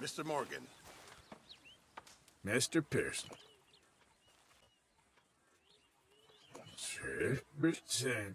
Mr. Morgan. Mr. Pearson. Sure.